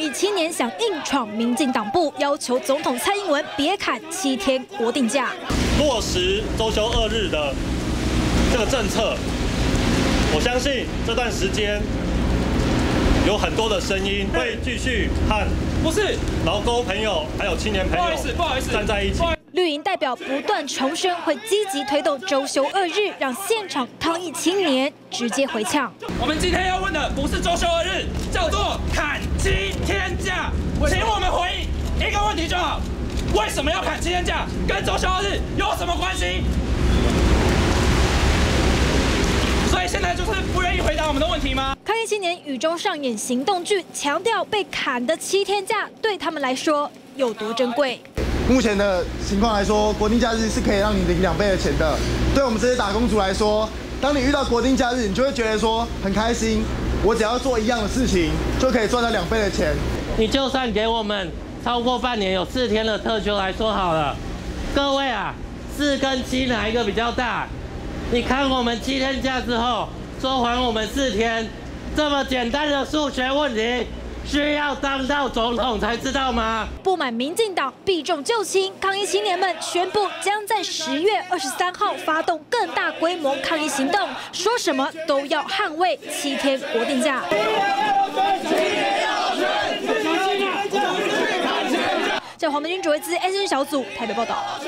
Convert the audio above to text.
2017年想硬闯民进党部，要求总统蔡英文别砍7天国定假，落实周休2日的这个政策。我相信这段时间有很多的声音会继续和劳工朋友还有青年朋友站在一起。 绿营代表不断重申，会积极推动周休2日，让现场抗议青年直接回呛。我们今天要问的不是周休2日，叫做砍7天假。请我们回应一个问题就好：为什么要砍7天假？跟周休2日有什么关系？所以现在就是不愿意回答我们的问题吗？ 青年雨中上演行动剧，强调被砍的7天假对他们来说有多珍贵。目前的情况来说，国定假日是可以让你领2倍的钱的。对我们这些打工族来说，当你遇到国定假日，你就会觉得说很开心，我只要做一样的事情就可以赚到2倍的钱。你就算给我们超过半年有4天的特休来说好了，各位啊，4跟7哪一个比较大？你砍我们7天假之后，说还我们4天。 这么简单的数学问题，需要当到总统才知道吗？不满民进党避重就轻，抗议青年们宣布将在10月23号发动更大规模抗议行动，说什么都要捍卫7天国定假。 黄文君主持 SN 小组台北报道。